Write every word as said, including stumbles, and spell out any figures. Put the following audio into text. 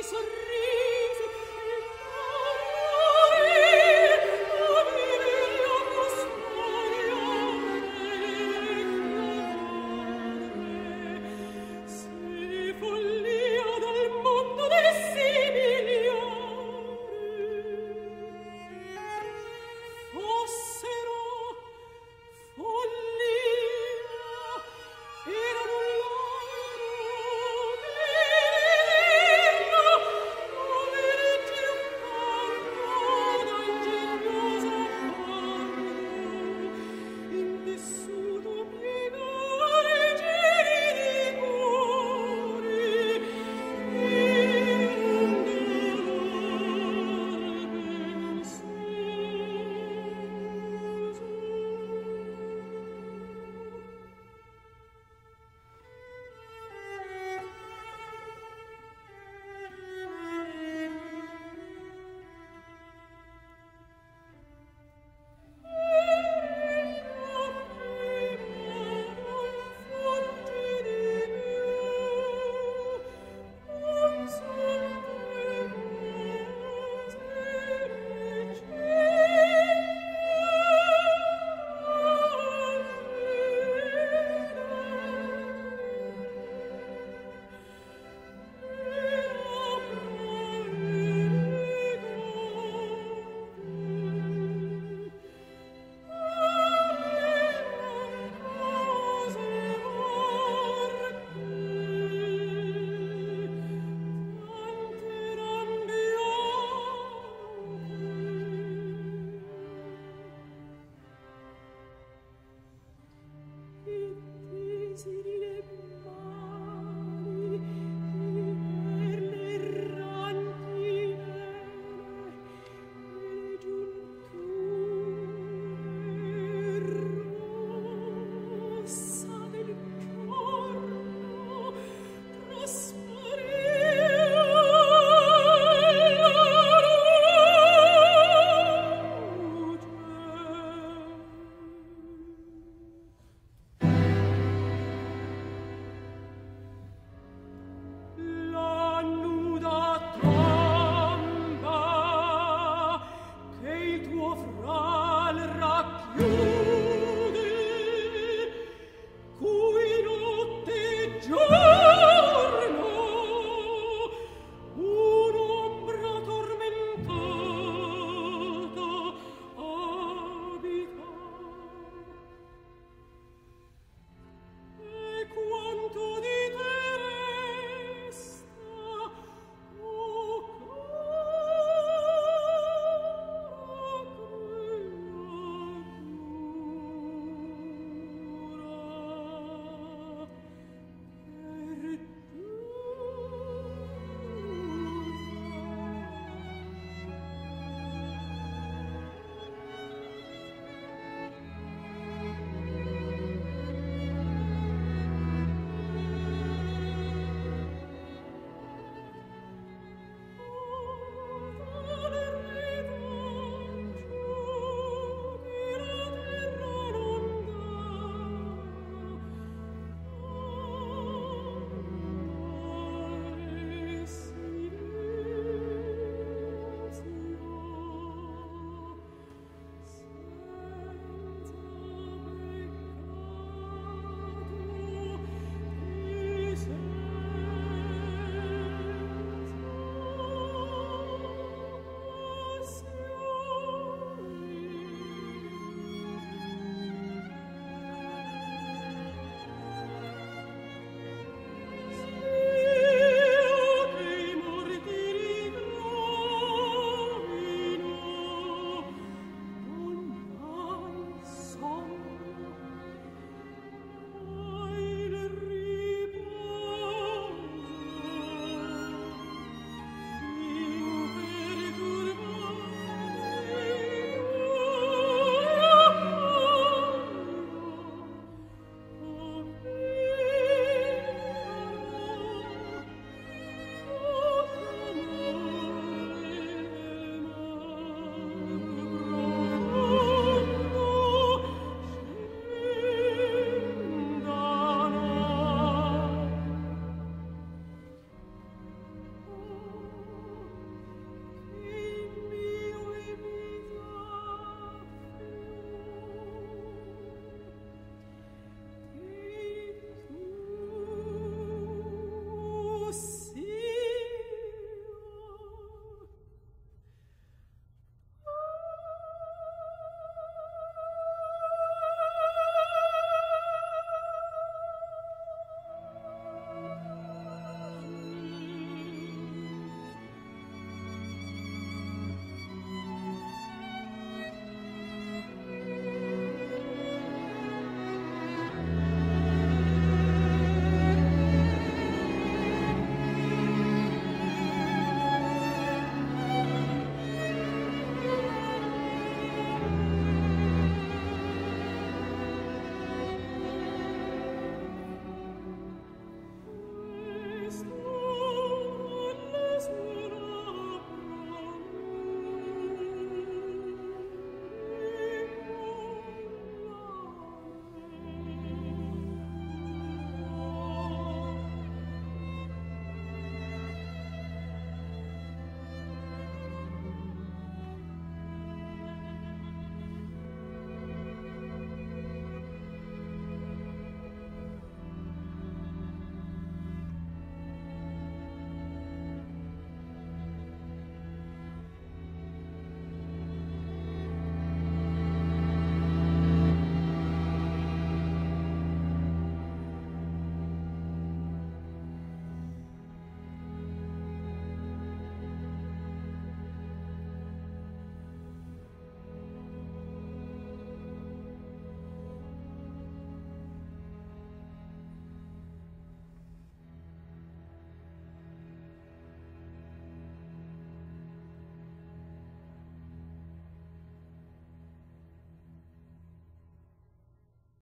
di sorridere.